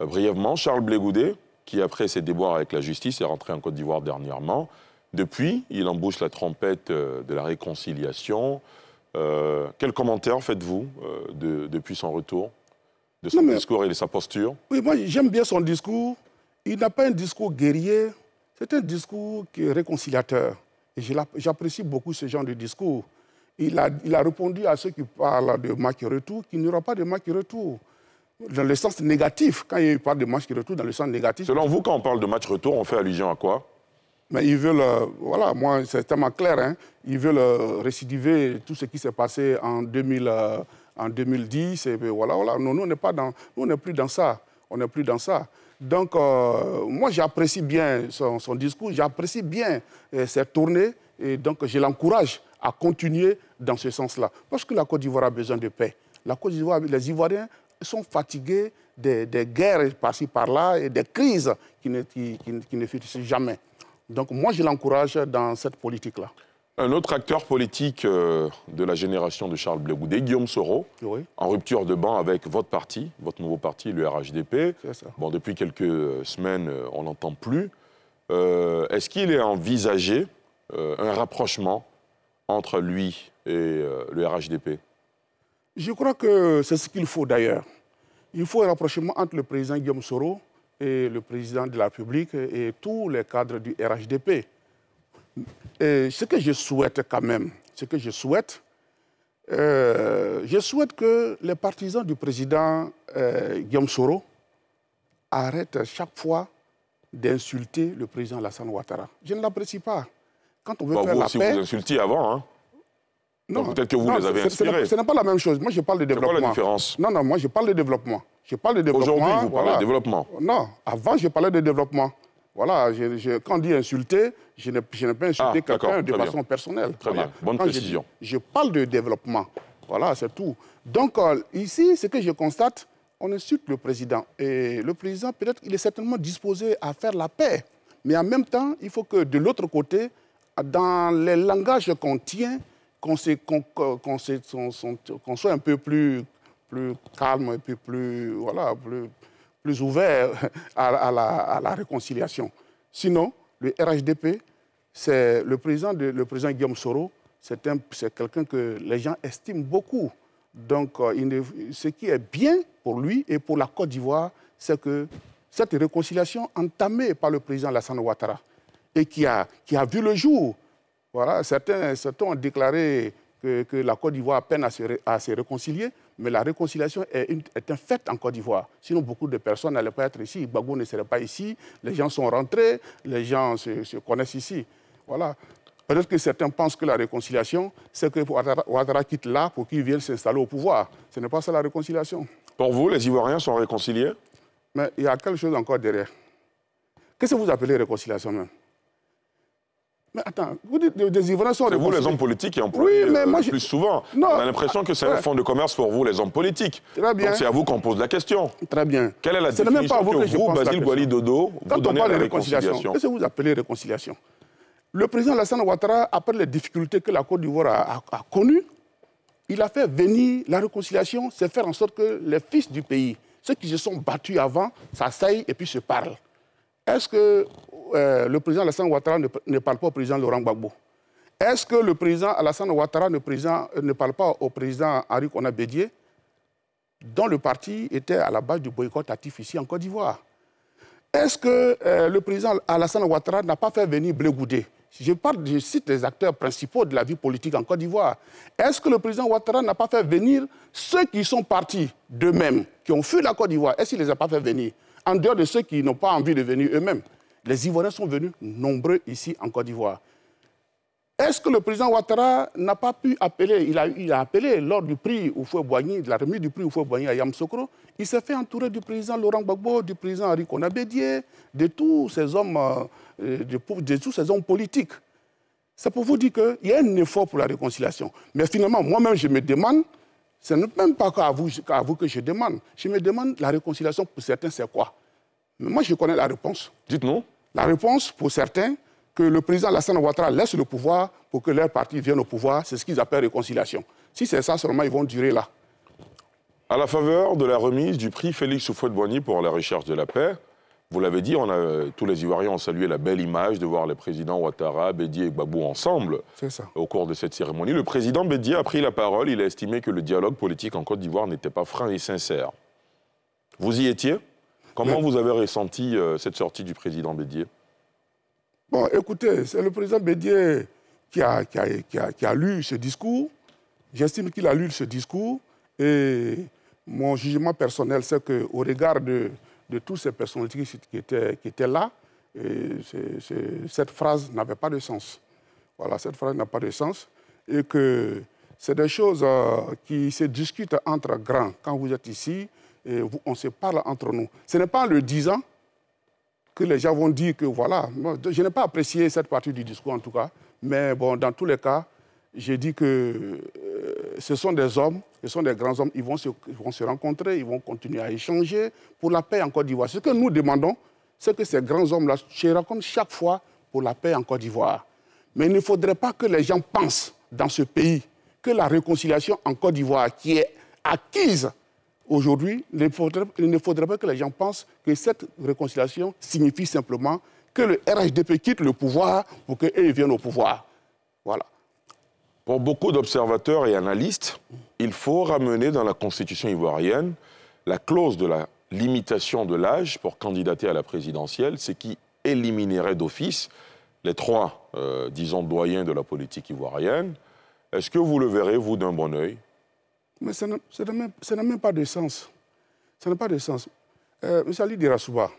brièvement, Charles Blé Goudé, qui, après ses déboires avec la justice, est rentré en Côte d'Ivoire dernièrement. Depuis, il embouche la trompette euh, de la réconciliation. Euh, quel commentaire faites-vous euh, de, depuis son retour, de son non, mais... discours et de sa posture? Oui, moi, j'aime bien son discours. Il n'a pas un discours guerrier, c'est un discours qui est réconciliateur. Et j'apprécie beaucoup ce genre de discours. Il a, il a répondu à ceux qui parlent de match retour qu'il n'y aura pas de match retour. Dans le sens négatif, quand il parle de match retour, dans le sens négatif... Selon vous, quand on parle de match retour, on fait allusion à quoi? Mais ils veulent, euh, voilà, moi c'est tellement clair, hein, ils veulent euh, récidiver tout ce qui s'est passé en, deux mille, euh, en deux mille dix. Et ben, voilà, voilà. Nous, nous, on n'est pas dans, nous, on n'est plus dans ça. On n'est plus dans ça. Donc, euh, moi, j'apprécie bien son, son discours, j'apprécie bien euh, cette tournée, et donc je l'encourage à continuer dans ce sens-là. Parce que la Côte d'Ivoire a besoin de paix. La Côte d'Ivoire, les Ivoiriens sont fatigués des, des guerres par-ci, par-là, et des crises qui ne, qui, qui, qui ne finissent jamais. Donc, moi, je l'encourage dans cette politique-là. Un autre acteur politique euh, de la génération de Charles Blé Goudé, Guillaume Soro, oui, en rupture de banc avec votre parti, votre nouveau parti, le R H D P. Bon, depuis quelques semaines, on n'entend plus. Euh, Est-ce qu'il est envisagé euh, un rapprochement entre lui et euh, le R H D P? Je crois que c'est ce qu'il faut d'ailleurs. Il faut un rapprochement entre le président Guillaume Soro et le président de la République et tous les cadres du R H D P. Et ce que je souhaite quand même, ce que je souhaite, euh, je souhaite que les partisans du président euh, Guillaume Soro arrêtent chaque fois d'insulter le président Alassane Ouattara. Je ne l'apprécie pas. Quand on veut bah faire vous la aussi paix, vous insultiez avant, hein? Non, peut-être que vous non, les avez inspirés. Ce n'est pas la même chose. Moi, je parle de développement. C'est quoi la différence? Non, non, moi, je parle de développement. Je parle de développement. Aujourd'hui, vous voilà. parlez de développement. Non, avant, je parlais de développement. Voilà, je, je, quand on dit insulter, je ne, je ne peux insulter ah, quelqu'un de façon bien. personnelle. Très voilà. bien, bonne quand précision. Je, je parle de développement, voilà, c'est tout. Donc ici, ce que je constate, on insulte le président. Et le président, peut-être, il est certainement disposé à faire la paix. Mais en même temps, il faut que de l'autre côté, dans les langages qu'on tient, qu'on qu'on, qu'on qu'on soit un peu plus, plus calme, un peu plus... Voilà, plus plus ouvert à, à, la, à la réconciliation. Sinon, le R H D P, c'est le président, de, le président Guillaume Soro, c'est quelqu'un que les gens estiment beaucoup. Donc, euh, il, ce qui est bien pour lui et pour la Côte d'Ivoire, c'est que cette réconciliation entamée par le président Alassane Ouattara et qui a, qui a vu le jour, voilà, certains, certains ont déclaré que, que la Côte d'Ivoire peine à se, à se réconcilier, mais la réconciliation est, une, est un fait en Côte d'Ivoire. Sinon, beaucoup de personnes n'allaient pas être ici. Gbagbo ne serait pas ici. Les gens sont rentrés. Les gens se, se connaissent ici. Voilà. Peut-être que certains pensent que la réconciliation, c'est que Ouattara quitte là pour qu'il vienne s'installer au pouvoir. Ce n'est pas ça la réconciliation. Pour vous, les Ivoiriens sont réconciliés? Mais il y a quelque chose encore derrière. Qu'est-ce que vous appelez réconciliation même? Mais attends, vous dites des Ivoiriens sont réconciliés. C'est vous les hommes politiques qui employez oui, mais euh, moi, le plus souvent. Non, on a l'impression que c'est ouais. un fonds de commerce pour vous, les hommes politiques. Très bien. Donc c'est à vous qu'on pose la question. Très bien. Quelle est la définition même pas vous que, que vous, Basile Gouali Dodo, vous donnez à la réconciliation? Qu'est-ce que vous appelez réconciliation? Le président Alassane Ouattara, après les difficultés que la Côte d'Ivoire a, a, a connues, il a fait venir la réconciliation, c'est faire en sorte que les fils du pays, ceux qui se sont battus avant, s'asseyent et puis se parlent. Est-ce que euh, le président Alassane Ouattara ne, ne parle pas au président Laurent Gbagbo? Est-ce que le président Alassane Ouattara ne, président, ne parle pas au président Henri Konan Bédié, dont le parti était à la base du boycott actif ici en Côte d'Ivoire? Est-ce que euh, le président Alassane Ouattara n'a pas fait venir Blé Goudé? Je parle, je cite les acteurs principaux de la vie politique en Côte d'Ivoire. Est-ce que le président Ouattara n'a pas fait venir ceux qui sont partis d'eux-mêmes, qui ont fui la Côte d'Ivoire? Est-ce qu'il ne les a pas fait venir? En dehors de ceux qui n'ont pas envie de venir eux-mêmes. Les Ivoiriens sont venus nombreux ici en Côte d'Ivoire. Est-ce que le président Ouattara n'a pas pu appeler, il a, il a appelé lors du prix Houphouët-Boigny, de la remise du prix Houphouët-Boigny à Yamoussoukro, il s'est fait entourer du président Laurent Gbagbo, du président Henri Konan Bédié, de tous ces hommes, euh, de, de tous ces hommes politiques. C'est pour vous dire qu'il y a un effort pour la réconciliation. Mais finalement, moi-même, je me demande, ce n'est même pas qu'à vous, qu'à vous que je demande, je me demande la réconciliation pour certains, c'est quoi? Mais moi, je connais la réponse. Dites-nous. La réponse pour certains, que le président Alassane Ouattara laisse le pouvoir pour que leur parti vienne au pouvoir, c'est ce qu'ils appellent réconciliation. Si c'est ça, seulement ils vont durer là. À la faveur de la remise du prix Félix Houphouët-Boigny pour la recherche de la paix, vous l'avez dit, on a, tous les Ivoiriens ont salué la belle image de voir les présidents Ouattara, Bédié et Gbagbo ensemble au cours de cette cérémonie. Le président Bédié a pris la parole, il a estimé que le dialogue politique en Côte d'Ivoire n'était pas franc et sincère. Vous y étiez? Comment Mais... vous avez ressenti euh, cette sortie du président Bédié? Bon, écoutez, c'est le président Bédié qui a, qui, a, qui, a, qui a lu ce discours. J'estime qu'il a lu ce discours. Et mon jugement personnel, c'est qu'au regard de, de toutes ces personnalités qui étaient, qui étaient là, et c'est, c'est, cette phrase n'avait pas de sens. Voilà, cette phrase n'a pas de sens. Et que c'est des choses euh, qui se discutent entre grands. Quand vous êtes ici, et vous, on se parle entre nous. Ce n'est pas en le disant que les gens vont dire que voilà, je n'ai pas apprécié cette partie du discours en tout cas, mais bon, dans tous les cas, j'ai dit que euh, ce sont des hommes, ce sont des grands hommes, ils vont, se, ils vont se rencontrer, ils vont continuer à échanger pour la paix en Côte d'Ivoire. Ce que nous demandons, c'est que ces grands hommes-là se rencontrent chaque fois pour la paix en Côte d'Ivoire. Mais il ne faudrait pas que les gens pensent dans ce pays que la réconciliation en Côte d'Ivoire qui est acquise aujourd'hui, il, il ne faudrait pas que les gens pensent que cette réconciliation signifie simplement que le R H D P quitte le pouvoir pour qu'ils viennent au pouvoir. Voilà. Pour beaucoup d'observateurs et analystes, il faut ramener dans la Constitution ivoirienne la clause de la limitation de l'âge pour candidater à la présidentielle, ce qui éliminerait d'office les trois, euh, disons, doyens de la politique ivoirienne. Est-ce que vous le verrez, vous, d'un bon œil? Mais ça n'a même, même pas de sens. Ça n'a pas de sens. Euh, M. Ali Dirasouba,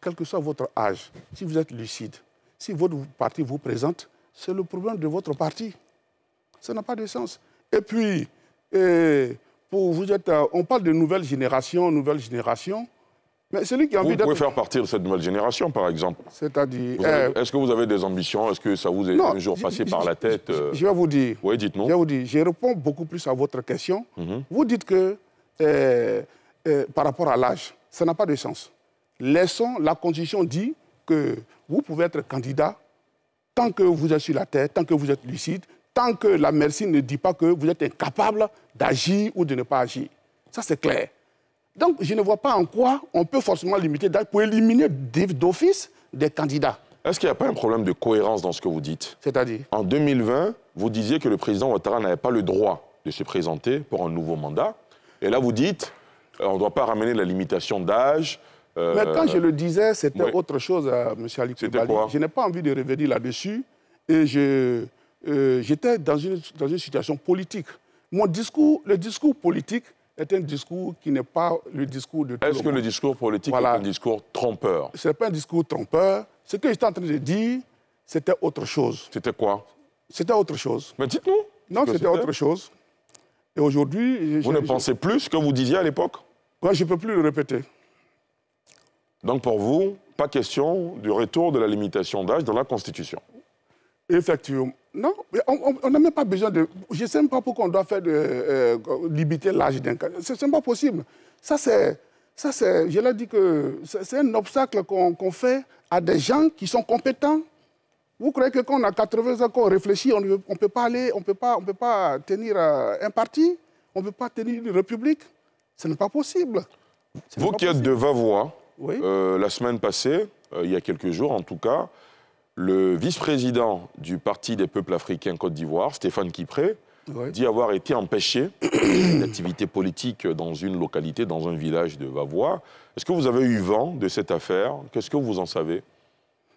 quel que soit votre âge, si vous êtes lucide, si votre parti vous présente, c'est le problème de votre parti. Ça n'a pas de sens. Et puis, et pour vous êtes, on parle de nouvelle génération, nouvelle génération. Mais celui qui a envie d'être... Vous pouvez faire partie de cette nouvelle génération, par exemple. C'est-à-dire... Euh... Est-ce que vous avez des ambitions? Est-ce que ça vous est non, un jour passé par la tête? euh... Je vais vous dire... Oui, dites-nous. Je vais vous dire, je réponds beaucoup plus à votre question. Mm-hmm. Vous dites que, euh, euh, par rapport à l'âge, ça n'a pas de sens. Laissons, la Constitution dit que vous pouvez être candidat tant que vous êtes sur la terre, tant que vous êtes lucide, tant que la merci ne dit pas que vous êtes incapable d'agir ou de ne pas agir. Ça, c'est clair. Donc, je ne vois pas en quoi on peut forcément limiter d'âge pour éliminer d'office des candidats. Est-ce qu'il n'y a pas un problème de cohérence dans ce que vous dites? C'est-à-dire? En deux mille vingt, vous disiez que le président Ouattara n'avait pas le droit de se présenter pour un nouveau mandat. Et là, vous dites, on ne doit pas ramener la limitation d'âge. Euh... Mais quand je le disais, c'était oui. autre chose, euh, M. Ali Koulibaly. Je n'ai pas envie de revenir là-dessus. Et j'étais euh, dans, une, dans une situation politique. Mon discours, le discours politique, est un discours qui n'est pas le discours de tout le monde. Est-ce que le discours politique voilà. est un discours trompeur? Ce n'est pas un discours trompeur. Ce que j'étais en train de dire, c'était autre chose. C'était quoi? C'était autre chose. Mais dites-nous. Non, c'était autre chose. Et aujourd'hui... Vous ne pensez plus ce que vous disiez à l'époque? Oui, je ne peux plus le répéter. Donc pour vous, pas question du retour de la limitation d'âge dans la Constitution? Effectivement. Non, on n'a même pas besoin de... Je ne sais même pas pourquoi on doit faire de euh, limiter l'âge d'un cas. Ce n'est pas possible. Ça, c'est... Ça, c'est, je l'ai dit que c'est un obstacle qu'on qu'on fait à des gens qui sont compétents. Vous croyez que quand on a quatre-vingts ans, qu'on réfléchit, on ne peut pas aller, on ne peut pas, on peut pas tenir un parti, on ne peut pas tenir une république. Ce n'est pas possible. Vous qui êtes de Vavoua, oui. euh, la semaine passée, euh, il y a quelques jours en tout cas, le vice-président du Parti des peuples africains Côte d'Ivoire, Stéphane Kipré, oui. dit avoir été empêché d'activité politique dans une localité, dans un village de Vavoua. Est-ce que vous avez eu vent de cette affaire? Qu'est-ce que vous en savez?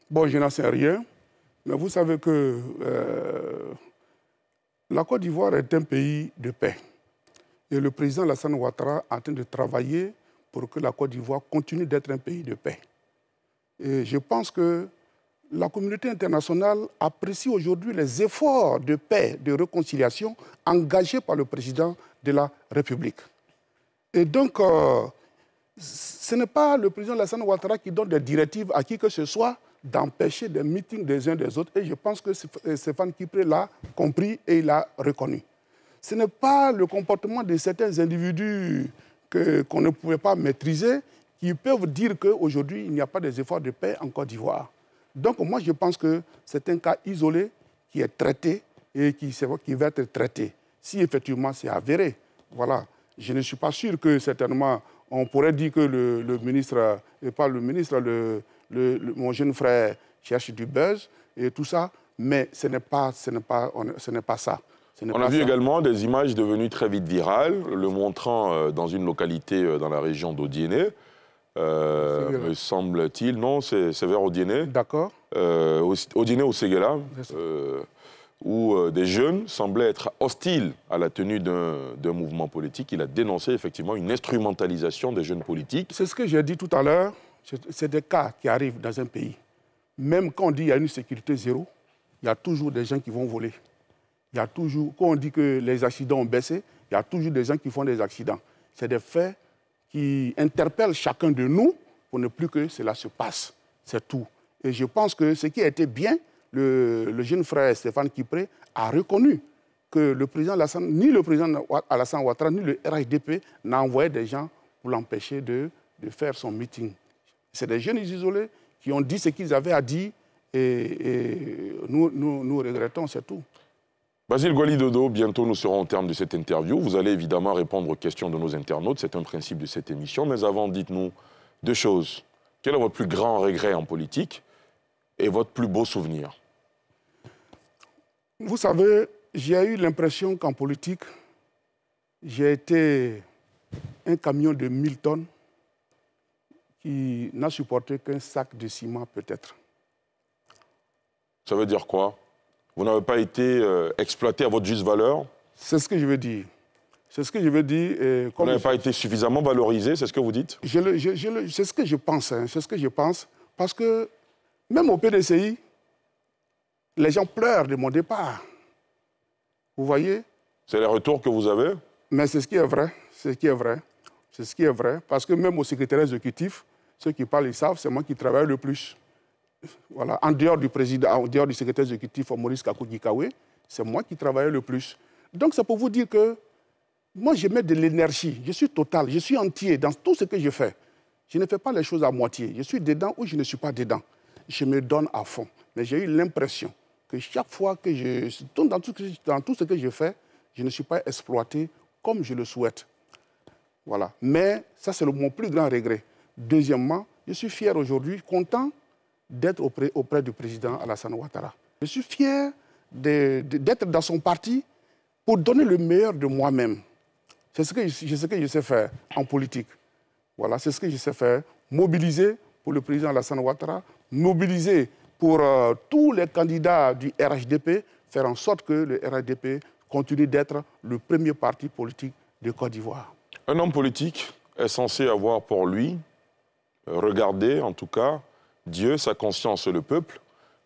Bon, je n'en sais rien. Mais vous savez que euh, la Côte d'Ivoire est un pays de paix. Et le président Alassane Ouattara est en train de travailler pour que la Côte d'Ivoire continue d'être un pays de paix. Et je pense que la communauté internationale apprécie aujourd'hui les efforts de paix, de réconciliation engagés par le président de la République. Et donc, euh, ce n'est pas le président Alassane Ouattara qui donne des directives à qui que ce soit d'empêcher des meetings des uns des autres. Et je pense que Stéphane Kipré l'a compris et il l'a reconnu. Ce n'est pas le comportement de certains individus que, qu'on ne pouvait pas maîtriser qui peuvent dire qu'aujourd'hui, il n'y a pas des efforts de paix en Côte d'Ivoire. Donc moi, je pense que c'est un cas isolé qui est traité et qui, qui va être traité. Si effectivement c'est avéré, voilà. Je ne suis pas sûr que certainement, on pourrait dire que le, le ministre, et pas le ministre, le, le, le, mon jeune frère cherche du buzz et tout ça, mais ce n'est pas, ce n'est pas, on, ce n'est pas ça. Ce n'est on pas a vu ça. Également des images devenues très vite virales, le montrant dans une localité dans la région d'Odienné. Euh, me semble-t-il. Non, c'est vers Odienné. D'accord. Euh, Odienné au Séguéla, euh, où euh, des jeunes semblaient être hostiles à la tenue d'un mouvement politique. Il a dénoncé effectivement une instrumentalisation des jeunes politiques. C'est ce que j'ai dit tout à l'heure. C'est des cas qui arrivent dans un pays. Même quand on dit qu'il y a une sécurité zéro, il y a toujours des gens qui vont voler. Il y a toujours, quand on dit que les accidents ont baissé, il y a toujours des gens qui font des accidents. C'est des faits qui interpelle chacun de nous pour ne plus que cela se passe. C'est tout. Et je pense que ce qui a été bien, le, le jeune frère Stéphane Kipré a reconnu que le président Alassane, ni le président Alassane Ouattara, ni le R H D P n'a envoyé des gens pour l'empêcher de, de faire son meeting. C'est des jeunes isolés qui ont dit ce qu'ils avaient à dire et, et nous, nous, nous regrettons, c'est tout. Basile Gouali Dodo, bientôt nous serons au terme de cette interview. Vous allez évidemment répondre aux questions de nos internautes, c'est un principe de cette émission. Mais avant, dites-nous deux choses. Quel est votre plus grand regret en politique et votre plus beau souvenir? Vous savez, j'ai eu l'impression qu'en politique, j'ai été un camion de mille tonnes qui n'a supporté qu'un sac de ciment peut-être. Ça veut dire quoi? Vous n'avez pas été euh, exploité à votre juste valeur? C'est ce que je veux dire. C'est ce que je veux dire. Et comme vous n'avez je... pas été suffisamment valorisé, c'est ce que vous dites? je le, je, je le, C'est ce que je pense, hein, c'est ce que je pense. Parce que même au P D C I, les gens pleurent de mon départ. Vous voyez? C'est les retours que vous avez? Mais c'est ce qui est vrai, c'est ce qui est vrai. C'est ce qui est vrai, parce que même au secrétaire exécutif, ceux qui parlent, ils savent, c'est moi qui travaille le plus. Voilà, en dehors du président, en dehors du secrétaire exécutif Maurice Kakou Guikahué, c'est moi qui travaillais le plus. Donc c'est pour vous dire que moi je mets de l'énergie, je suis total, je suis entier dans tout ce que je fais. Je ne fais pas les choses à moitié, je suis dedans ou je ne suis pas dedans. Je me donne à fond. Mais j'ai eu l'impression que chaque fois que je suis dans tout, dans tout ce que je fais, je ne suis pas exploité comme je le souhaite. Voilà. Mais ça c'est mon plus grand regret. Deuxièmement, je suis fier aujourd'hui, content d'être auprès, auprès du président Alassane Ouattara. Je suis fier d'être dans son parti pour donner le meilleur de moi-même. C'est ce, ce que je sais faire en politique. Voilà, c'est ce que je sais faire. Mobiliser pour le président Alassane Ouattara, mobiliser pour euh, tous les candidats du R H D P, faire en sorte que le R H D P continue d'être le premier parti politique de Côte d'Ivoire. Un homme politique est censé avoir pour lui, euh, regardez en tout cas, Dieu, sa conscience et le peuple.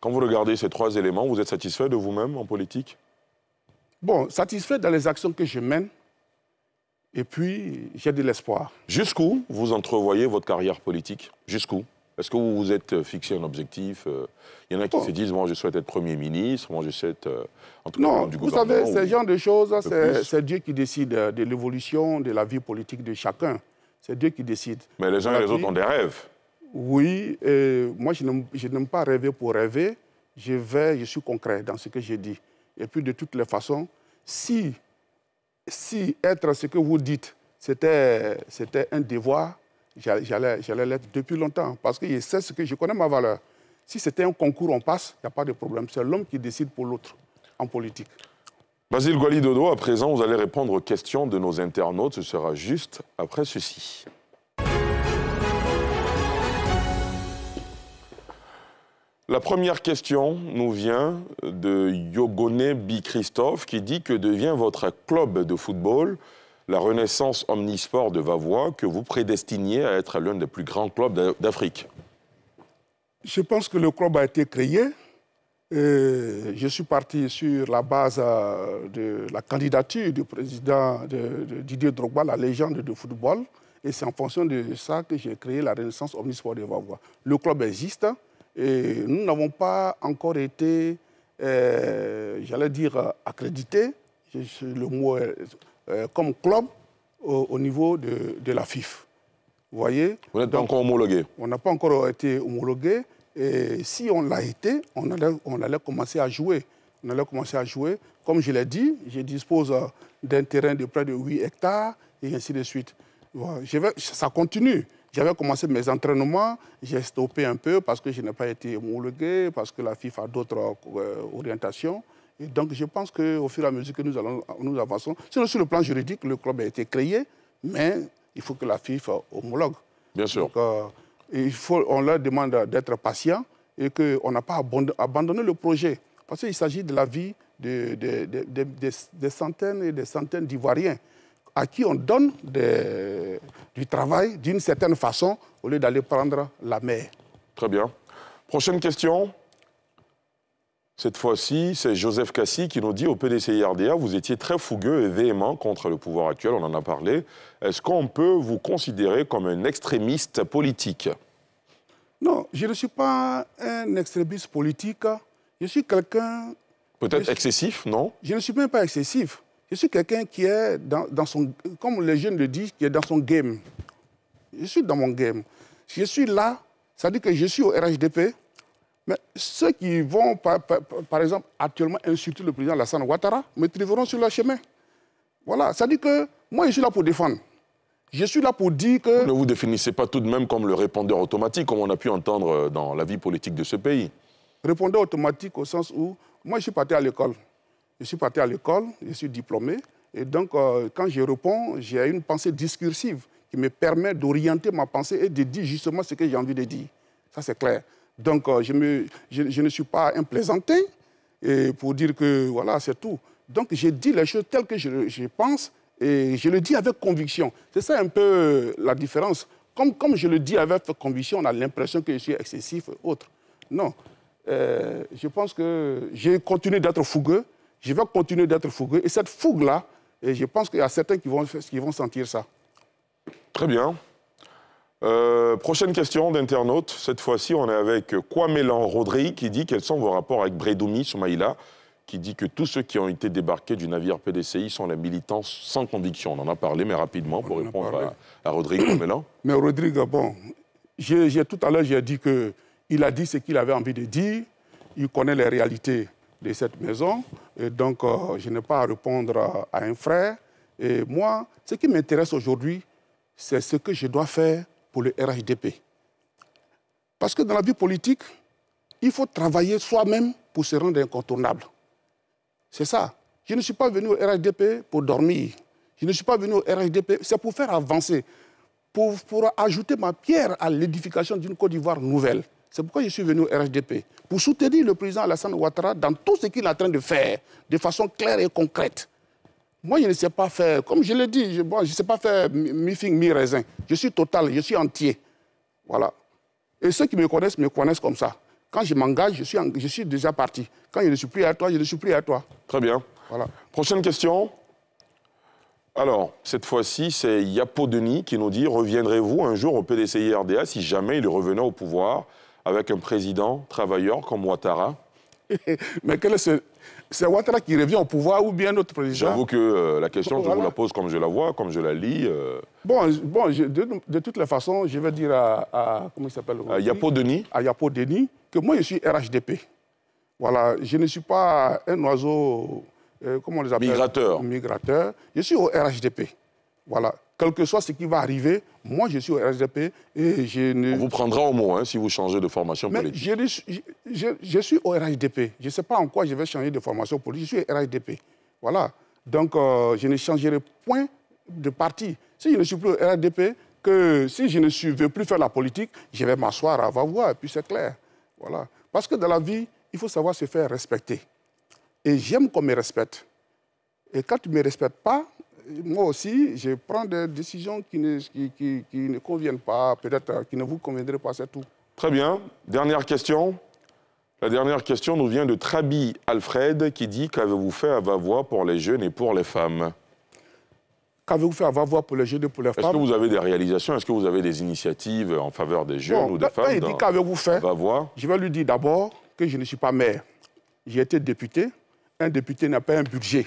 Quand vous regardez ces trois éléments, vous êtes satisfait de vous-même en politique? Bon, satisfait dans les actions que je mène. Et puis, j'ai de l'espoir. Jusqu'où vous entrevoyez votre carrière politique? Jusqu'où? Est-ce que vous vous êtes fixé un objectif? Il y en a qui bon. se disent, moi je souhaite être Premier ministre, moi je souhaite... En tout non, cas, du vous savez, ce genre de choses, c'est Dieu qui décide de l'évolution de la vie politique de chacun. C'est Dieu qui décide. Mais les uns et les autres ont des rêves. Oui, et moi je n'aime pas rêver pour rêver. Je vais, je suis concret dans ce que je dis. Et puis de toutes les façons, si... Si être ce que vous dites, c'était un devoir, j'allais l'être depuis longtemps. Parce que je sais ce que je connais ma valeur. Si c'était un concours, on passe, il n'y a pas de problème. C'est l'homme qui décide pour l'autre en politique. Basile Gouali Dodo, à présent, vous allez répondre aux questions de nos internautes. Ce sera juste après ceci. La première question nous vient de Yogoné Bichristophe qui dit: que devient votre club de football, la Renaissance Omnisport de Vavoua, que vous prédestiniez à être l'un des plus grands clubs d'Afrique? Je pense que le club a été créé. Et je suis parti sur la base de la candidature du président de, de Didier Drogba, la légende de football. Et c'est en fonction de ça que j'ai créé la Renaissance Omnisport de Vavoua. Le club existe. Et nous n'avons pas encore été, euh, j'allais dire, accrédités, le mot euh, comme club, au, au niveau de, de la F I F. Vous voyez? Vous n'êtes pas encore homologué. On n'a pas encore été homologué. Et si on l'a été, on allait, on allait commencer à jouer. On allait commencer à jouer. Comme je l'ai dit, je dispose d'un terrain de près de huit hectares et ainsi de suite. Je vais, ça continue. J'avais commencé mes entraînements, j'ai stoppé un peu parce que je n'ai pas été homologué, parce que la FIFA a d'autres euh, orientations. Et donc je pense qu'au fur et à mesure que nous, allons, nous avançons, sinon sur le plan juridique, le club a été créé, mais il faut que la FIFA homologue. Bien sûr. Donc, euh, il faut, on leur demande d'être patient et qu'on n'a pas abandonné le projet. Parce qu'il s'agit de la vie de, de, de, de, de, de centaines et des centaines d'Ivoiriens, à qui on donne des, du travail d'une certaine façon au lieu d'aller prendre la mer. Très bien. Prochaine question. Cette fois-ci, c'est Joseph Kassi qui nous dit: au P D C I R D A, vous étiez très fougueux et véhément contre le pouvoir actuel, on en a parlé. Est-ce qu'on peut vous considérer comme un extrémiste politique? Non, je ne suis pas un extrémiste politique. Je suis quelqu'un... Peut-être excessif, non? Je ne suis même pas excessif. Je suis quelqu'un qui est dans, dans son... Comme les jeunes le disent, qui est dans son game. Je suis dans mon game. Je suis là, ça veut dire que je suis au R H D P. Mais ceux qui vont, par, par, par exemple, actuellement insulter le président Alassane Ouattara, me trouveront sur leur chemin. Voilà, ça veut dire que moi, je suis là pour défendre. Je suis là pour dire que... Vous ne vous définissez pas tout de même comme le répondeur automatique, comme on a pu entendre dans la vie politique de ce pays. Répondeur automatique au sens où... Moi, je suis parti à l'école. Je suis parti à l'école, je suis diplômé. Et donc, euh, quand je réponds, j'ai une pensée discursive qui me permet d'orienter ma pensée et de dire justement ce que j'ai envie de dire. Ça, c'est clair. Donc, euh, je, me, je, je ne suis pas un plaisantin et pour dire que, voilà, c'est tout. Donc, je dis les choses telles que je, je pense et je le dis avec conviction. C'est ça un peu la différence. Comme, comme je le dis avec conviction, on a l'impression que je suis excessif et autre. Non. Euh, je pense que j'ai continué d'être fougueux. Je vais continuer d'être fougueux. Et cette fougue-là, je pense qu'il y a certains qui vont, qui vont sentir ça. Très bien. Euh, prochaine question d'internaute. Cette fois-ci, on est avec Kwamelan Rodrigue qui dit: quels sont vos rapports avec Bredoumy Soumaïla, qui dit que tous ceux qui ont été débarqués du navire P D C I sont des militants sans conviction. On en a parlé, mais rapidement, on pour répondre à, à Rodrigue Kwamelan. Mais Rodrigue, bon, j'ai tout à l'heure, j'ai dit qu'il a dit ce qu'il avait envie de dire. Il connaît les réalités de cette maison, et donc euh, je n'ai pas à répondre à, à un frère. Et moi, ce qui m'intéresse aujourd'hui, c'est ce que je dois faire pour le R H D P. Parce que dans la vie politique, il faut travailler soi-même pour se rendre incontournable. C'est ça. Je ne suis pas venu au R H D P pour dormir. Je ne suis pas venu au R H D P, c'est pour faire avancer, pour, pour ajouter ma pierre à l'édification d'une Côte d'Ivoire nouvelle. C'est pourquoi je suis venu au R H D P, pour soutenir le président Alassane Ouattara dans tout ce qu'il est en train de faire, de façon claire et concrète. Moi, je ne sais pas faire, comme je l'ai dit, je ne bon, sais pas faire mi-fing, mi-raisin. Je suis total, je suis entier. Voilà. Et ceux qui me connaissent, me connaissent comme ça. Quand je m'engage, je suis, en... je suis déjà parti. Quand je ne suis plus à toi, je ne suis plus à toi. Très bien. Voilà. Prochaine question. Alors, cette fois-ci, c'est Yapo Denis qui nous dit « Reviendrez-vous un jour au P D C I R D A si jamais il revenait au pouvoir avec un président travailleur comme Ouattara ?» Mais quel est ce... C'est Ouattara qui revient au pouvoir ou bien notre président? J'avoue que euh, la question, bon, je voilà. vous la pose comme je la vois, comme je la lis. Euh... Bon, bon je, de, de toute la façon, je vais dire à... à comment il s'appelle? À Yapo Denis. À Yapo Denis, que moi, je suis R H D P. Voilà, je ne suis pas un oiseau... Euh, comment on les appelle? Migrateur. Migrateur. Je suis au R H D P. Voilà. Quel que soit ce qui va arriver, moi, je suis au R H D P et je ne... On vous prendra au mot, hein, si vous changez de formation politique. Mais je, je, je, je suis au R H D P. Je ne sais pas en quoi je vais changer de formation politique. Je suis au R H D P. Voilà. Donc, euh, je ne changerai point de parti. Si je ne suis plus au R H D P, que si je ne suis, veux plus faire la politique, je vais m'asseoir à Vavoua, et puis c'est clair. Voilà. Parce que dans la vie, il faut savoir se faire respecter. Et j'aime qu'on me respecte. Et quand tu ne me respectes pas, moi aussi, je prends des décisions qui ne, qui, qui, qui ne conviennent pas, peut-être qui ne vous conviendraient pas, c'est tout. Très bien. Dernière question. La dernière question nous vient de Trabi Alfred qui dit « Qu'avez-vous fait à Vavoua pour les jeunes et pour les femmes ?» Qu'avez-vous fait à Vavoua pour les jeunes et pour les femmes? Est-ce que vous avez des réalisations? Est-ce que vous avez des initiatives en faveur des jeunes bon, ou des femmes? Quand il dit « Qu'avez-vous fait ?» je vais lui dire d'abord que je ne suis pas maire. J'ai été député. Un député n'a pas un budget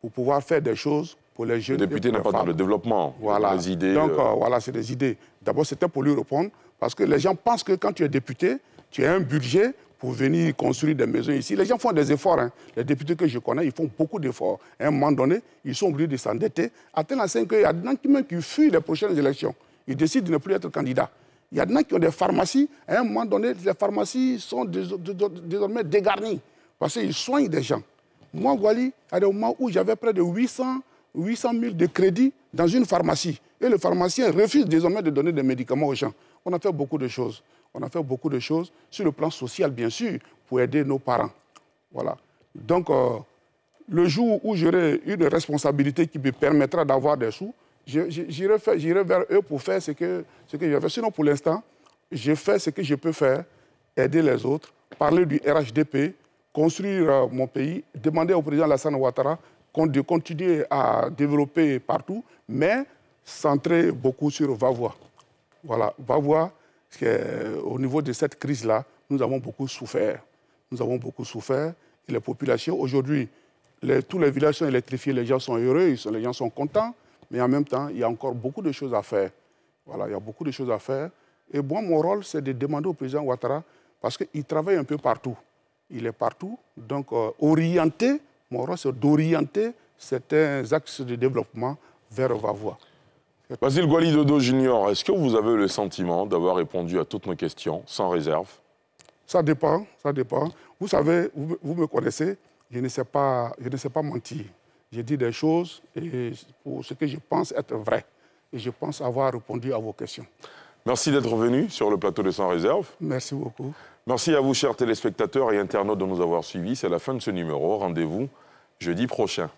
pour pouvoir faire des choses pour les jeunes. Le député n'a pas dans le développement, voilà. des idées. Donc, euh... Euh, voilà, c'est des idées. D'abord, c'était pour lui répondre, parce que les gens pensent que quand tu es député, tu as un budget pour venir construire des maisons ici. Les gens font des efforts. Hein. Les députés que je connais, ils font beaucoup d'efforts. À un moment donné, ils sont obligés de s'endetter, à tel enseigne qu'il y a des gens qui, même, qui fuient les prochaines élections. Ils décident de ne plus être candidats. Il y a des gens qui ont des pharmacies. À un moment donné, les pharmacies sont désormais dégarnies, parce qu'ils soignent des gens. Moi, Gouali, à des moments où j'avais près de huit cent mille de crédits dans une pharmacie. Et le pharmacien refuse désormais de donner des médicaments aux gens. On a fait beaucoup de choses. On a fait beaucoup de choses sur le plan social, bien sûr, pour aider nos parents. Voilà. Donc, euh, le jour où j'aurai une responsabilité qui me permettra d'avoir des sous, j'irai vers eux pour faire ce que, ce que je fais. Sinon, pour l'instant, je fais ce que je peux faire, aider les autres, parler du R H D P, construire mon pays, demander au président Alassane Ouattara de continuer à développer partout, mais centrer beaucoup sur Vavoua. Voilà, Vavoua, au niveau de cette crise-là, nous avons beaucoup souffert. Nous avons beaucoup souffert. Et les populations, aujourd'hui, les, tous les villages sont électrifiés, les gens sont heureux, ils sont, les gens sont contents, mais en même temps, il y a encore beaucoup de choses à faire. Voilà, il y a beaucoup de choses à faire. Et moi, mon rôle, c'est de demander au président Ouattara, parce qu'il travaille un peu partout. Il est partout, donc euh, orienté, mon rôle c'est d'orienter certains axes de développement vers Vavoua. Basile Gouali Dodo Junior, est-ce que vous avez le sentiment d'avoir répondu à toutes nos questions sans réserve? Ça dépend, ça dépend. Vous savez, vous, vous me connaissez, je ne sais pas, je ne sais pas mentir. Je dis des choses et pour ce que je pense être vrai. Et je pense avoir répondu à vos questions. Merci d'être venu sur le plateau de Sans Réserve. Merci beaucoup. Merci à vous, chers téléspectateurs et internautes, de nous avoir suivis. C'est la fin de ce numéro. Rendez-vous jeudi prochain.